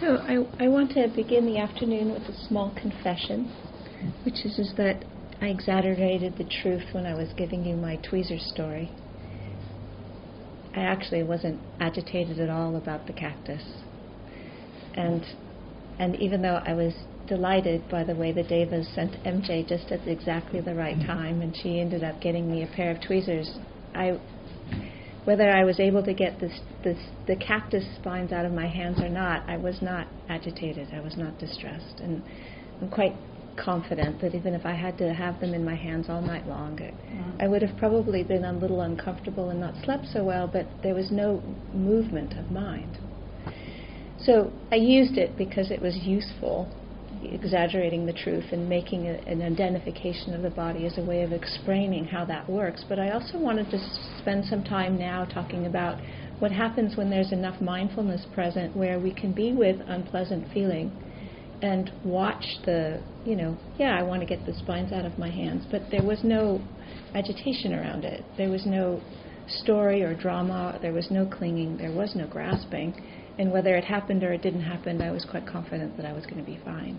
So I want to begin the afternoon with a small confession, which is that I exaggerated the truth when I was giving you my tweezer story. I actually wasn't agitated at all about the cactus. And even though I was delighted by the way the devas sent MJ just at exactly the right time, and she ended up getting me a pair of tweezers, whether I was able to get the cactus spines out of my hands or not, I was not agitated. I was not distressed. And I'm quite confident that even if I had to have them in my hands all night long, I would have probably been a little uncomfortable and not slept so well, but there was no movement of mind. So I used it because it was useful, exaggerating the truth and making an identification of the body as a way of explaining how that works. But I also wanted to spend some time now talking about what happens when there's enough mindfulness present where we can be with unpleasant feeling and watch the, I want to get the spines out of my hands, but there was no agitation around it. There was no story or drama. There was no clinging. There was no grasping. And whether it happened or it didn't happen, I was quite confident that I was going to be fine.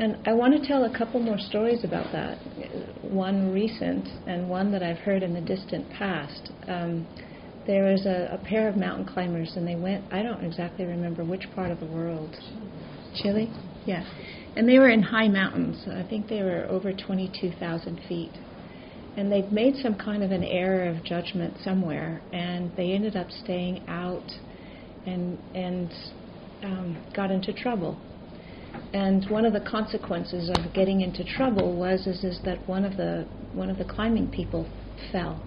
And I want to tell a couple more stories about that, one recent and one that I've heard in the distant past. There was a pair of mountain climbers, and they went, I don't exactly remember which part of the world. Chile? Yeah. And they were in high mountains. I think they were over 22,000 feet. And they'd made some kind of an error of judgment somewhere, and they ended up staying out and got into trouble. And one of the consequences of getting into trouble was is that one of the climbing people fell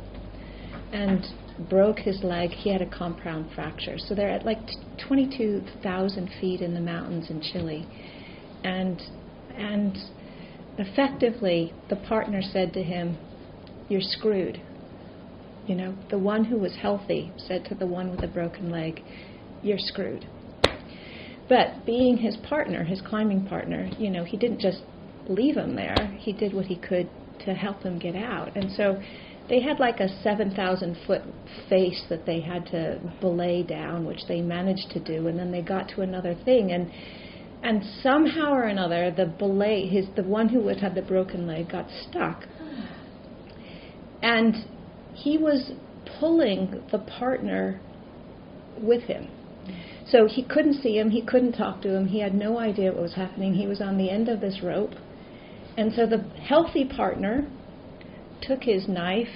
and broke his leg. He had a compound fracture. So they're at like 22,000 feet in the mountains in Chile, and effectively the partner said to him, "You're screwed." The one who was healthy said to the one with a broken leg, "You're screwed." But being his partner, his climbing partner, he didn't just leave him there. He did what he could to help him get out. And so they had like a 7,000-foot face that they had to belay down, which they managed to do. And then they got to another thing, and somehow or another, the belay, the one who had the broken leg, got stuck, and he was pulling the partner with him. So he couldn't see him, he couldn't talk to him, he had no idea what was happening. He was on the end of this rope. And so the healthy partner took his knife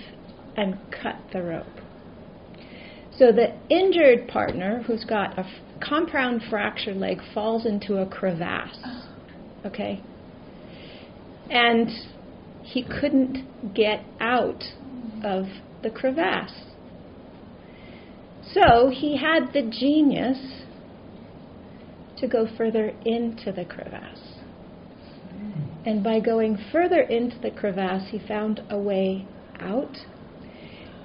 and cut the rope. So the injured partner, who's got a compound fracture leg, falls into a crevasse. Okay? And he couldn't get out of the crevasse. So he had the genius to go further into the crevasse. And by going further into the crevasse, he found a way out.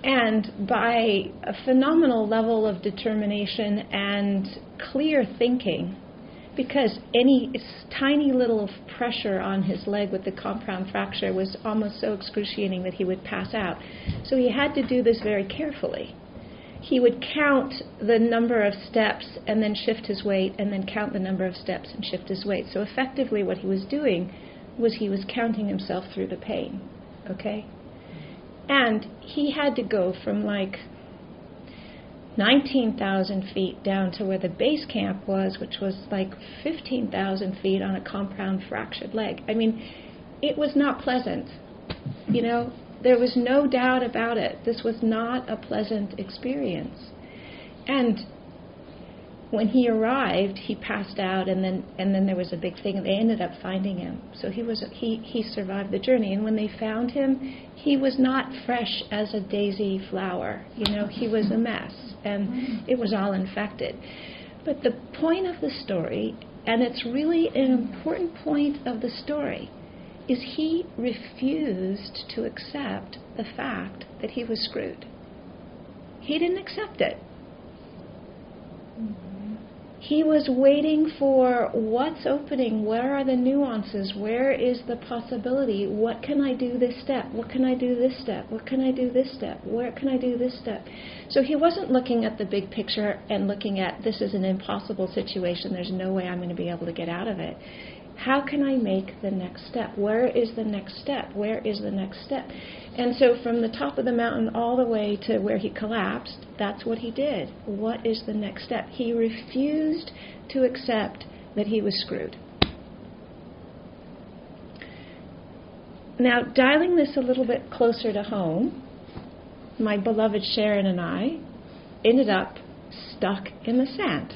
And by a phenomenal level of determination and clear thinking, because any tiny little pressure on his leg with the compound fracture was almost so excruciating that he would pass out. So he had to do this very carefully. He would count the number of steps and then shift his weight, and then count the number of steps and shift his weight. So effectively what he was doing was he was counting himself through the pain, okay? And he had to go from like 19,000 feet down to where the base camp was, which was like 15,000 feet on a compound fractured leg. I mean, it was not pleasant, There was no doubt about it. This was not a pleasant experience. And when he arrived, he passed out, and then there was a big thing, and they ended up finding him. So he survived the journey. And when they found him, he was not fresh as a daisy flower. He was a mess, and it was all infected. But the point of the story, and it's really an important point of the story, is he refused to accept the fact that he was screwed. He didn't accept it. He was waiting for what's opening, where are the nuances, where is the possibility, what can I do this step, what can I do this step, what can I do this step, where can I do this step. So he wasn't looking at the big picture and looking at this is an impossible situation, there's no way I'm going to be able to get out of it. How can I make the next step? Where is the next step? Where is the next step? And so from the top of the mountain all the way to where he collapsed, that's what he did. What is the next step? He refused to accept that he was screwed. Now, dialing this a little bit closer to home, my beloved Sharon and I ended up stuck in the sand.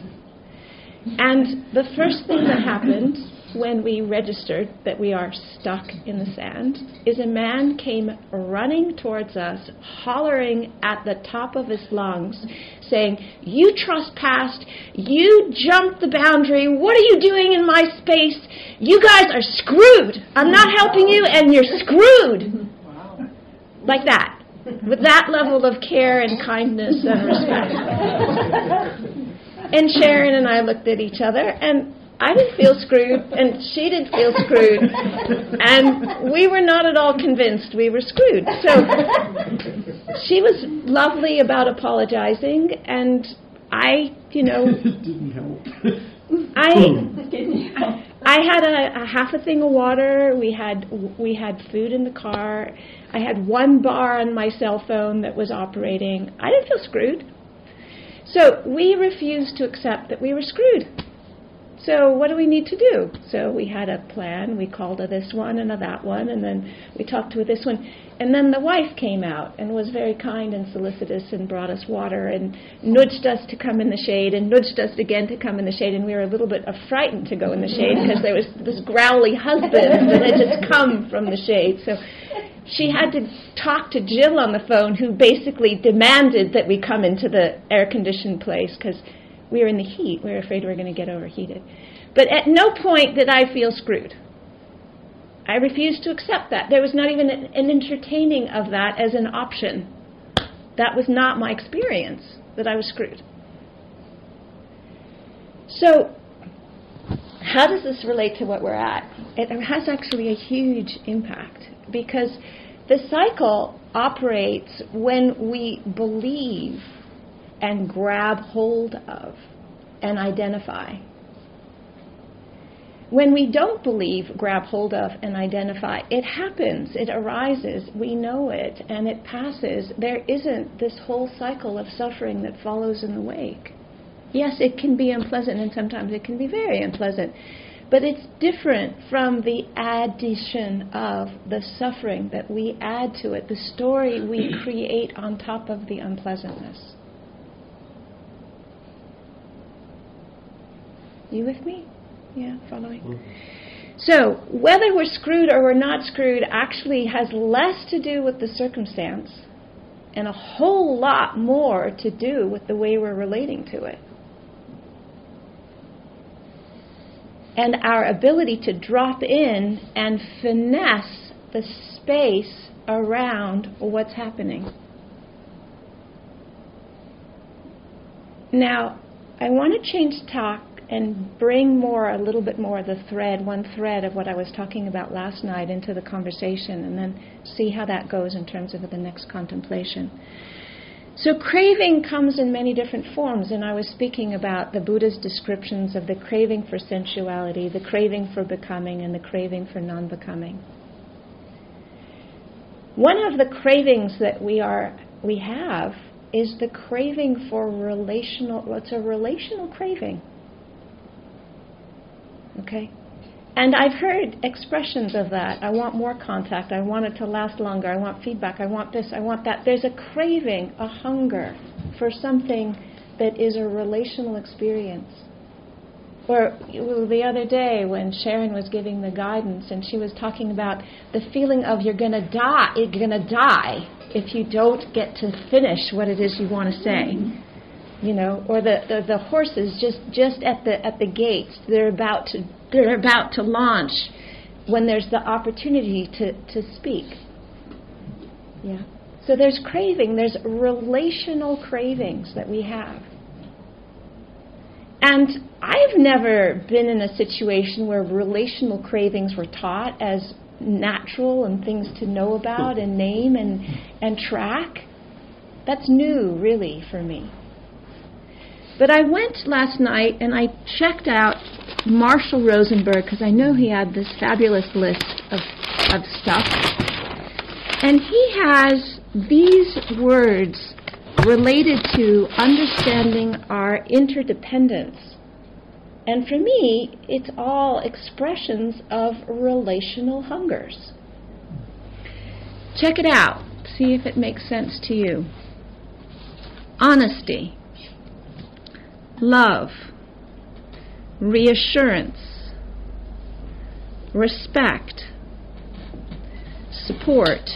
And the first thing that happened when we registered that we are stuck in the sand is a man came running towards us, hollering at the top of his lungs, saying, "You trespassed, you jumped the boundary, what are you doing in my space? You guys are screwed. I'm not helping you and you're screwed." Wow. Like that, with that level of care and kindness and respect. And Sharon and I looked at each other, and I didn't feel screwed, and she didn't feel screwed, and we were not at all convinced we were screwed. So she was lovely about apologizing, and I, you know, didn't help. I had a half a thing of water. We had food in the car. I had one bar on my cell phone that was operating. I didn't feel screwed. So we refused to accept that we were screwed. So what do we need to do? So we had a plan. We called this one and that one, and then we talked to this one. And then the wife came out and was very kind and solicitous and brought us water and nudged us to come in the shade and nudged us again to come in the shade. And we were a little bit frightened to go in the shade because there was this growly husband that had just come from the shade. So she had to talk to Jill on the phone, who basically demanded that we come into the air-conditioned place because we were in the heat. We were afraid we were going to get overheated. But at no point did I feel screwed. I refused to accept that. There was not even an entertaining of that as an option. That was not my experience, that I was screwed. So how does this relate to what we're at? It has actually a huge impact, because the cycle operates when we believe and grab hold of and identify. When we don't believe, grab hold of, and identify, it happens, it arises, we know it, and it passes. There isn't this whole cycle of suffering that follows in the wake. Yes, it can be unpleasant, and sometimes it can be very unpleasant, but it's different from the addition of the suffering that we add to it, the story we create on top of the unpleasantness. You with me? Yeah, following. So whether we're screwed or we're not screwed actually has less to do with the circumstance and a whole lot more to do with the way we're relating to it. And our ability to drop in and finesse the space around what's happening. Now, I want to change talk and bring more, a little bit more of the thread, one thread of what I was talking about last night into the conversation, and then see how that goes in terms of the next contemplation. So craving comes in many different forms, and I was speaking about the Buddha's descriptions of the craving for sensuality, the craving for becoming, and the craving for non-becoming. One of the cravings that we have is the craving for relational, it's a relational craving. Okay? And I've heard expressions of that. I want more contact. I want it to last longer. I want feedback. I want this. I want that. There's a craving, a hunger for something that is a relational experience. Or the other day when Sharon was giving the guidance and she was talking about the feeling of you're going to die if you don't get to finish what it is you want to say. You know, or the horses just at the gates, they're about to launch when there's the opportunity to speak. Yeah. So there's craving, there's relational cravings that we have. And I've never been in a situation where relational cravings were taught as natural and things to know about and name and track. That's new, really, for me. But I went last night and I checked out Marshall Rosenberg, because I know he had this fabulous list of stuff. And he has these words related to understanding our interdependence. And for me, it's all expressions of relational hungers. Check it out. See if it makes sense to you. Honesty, love, reassurance, respect, support,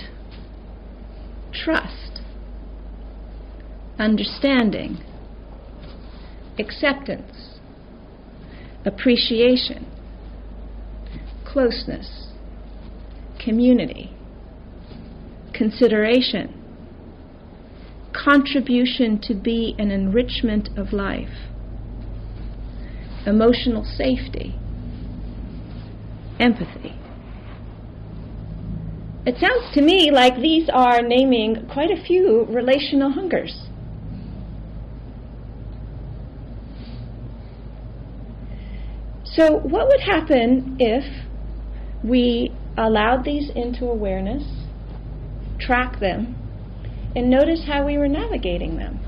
trust, understanding, acceptance, appreciation, closeness, community, consideration, contribution to be an enrichment of life, emotional safety, empathy. It sounds to me like these are naming quite a few relational hungers. So what would happen if we allowed these into awareness, track them, and notice how we were navigating them?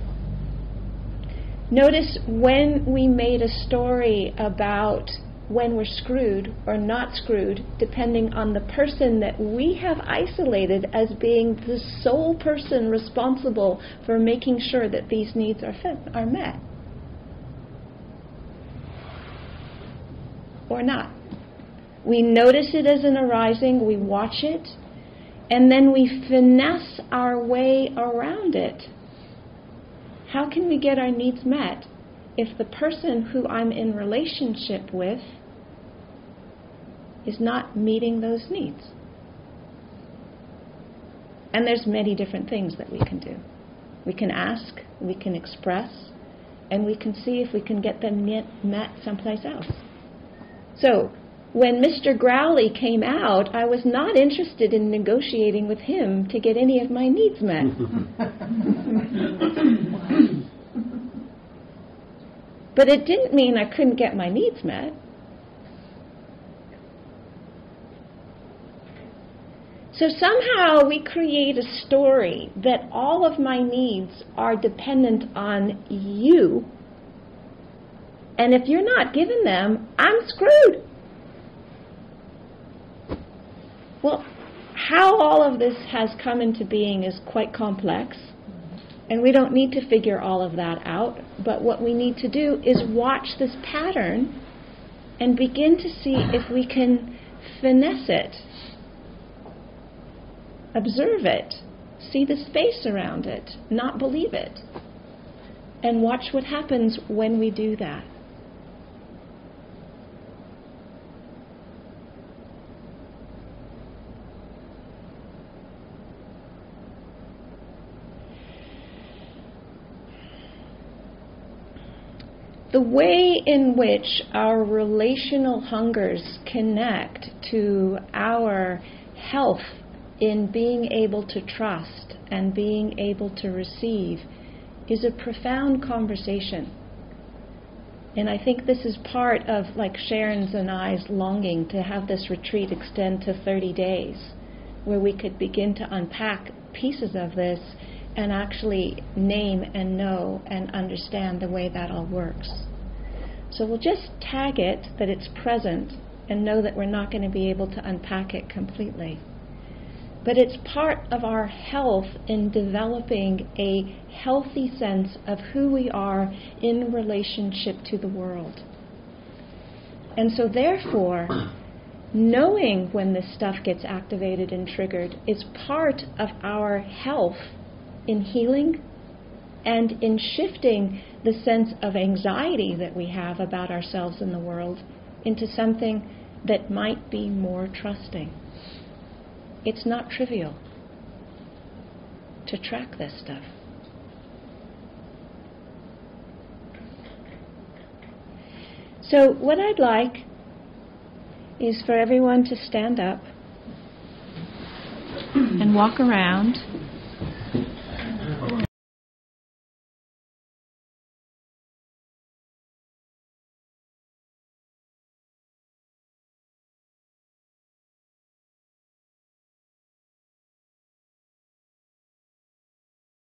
Notice when we made a story about when we're screwed or not screwed, depending on the person that we have isolated as being the sole person responsible for making sure that these needs are met. Or not. We notice it as an arising, we watch it, and then we finesse our way around it. How can we get our needs met if the person who I'm in relationship with is not meeting those needs? And there's many different things that we can do. We can ask, we can express, and we can see if we can get them met someplace else. So, when Mr. Growley came out, I was not interested in negotiating with him to get any of my needs met. But it didn't mean I couldn't get my needs met. So somehow we create a story that all of my needs are dependent on you, and if you're not giving them, I'm screwed. Well, how all of this has come into being is quite complex, and we don't need to figure all of that out, but what we need to do is watch this pattern and begin to see if we can finesse it, observe it, see the space around it, not believe it, and watch what happens when we do that. The way in which our relational hungers connect to our health in being able to trust and being able to receive is a profound conversation. And I think this is part of, like, Sharon's and I's longing to have this retreat extend to 30 days, where we could begin to unpack pieces of this and actually name and know and understand the way that all works. So we'll just tag it that it's present and know that we're not going to be able to unpack it completely. But it's part of our health in developing a healthy sense of who we are in relationship to the world. And so therefore, knowing when this stuff gets activated and triggered is part of our health in healing and in shifting the sense of anxiety that we have about ourselves and the world into something that might be more trusting. It's not trivial to track this stuff. So what I'd like is for everyone to stand up and walk around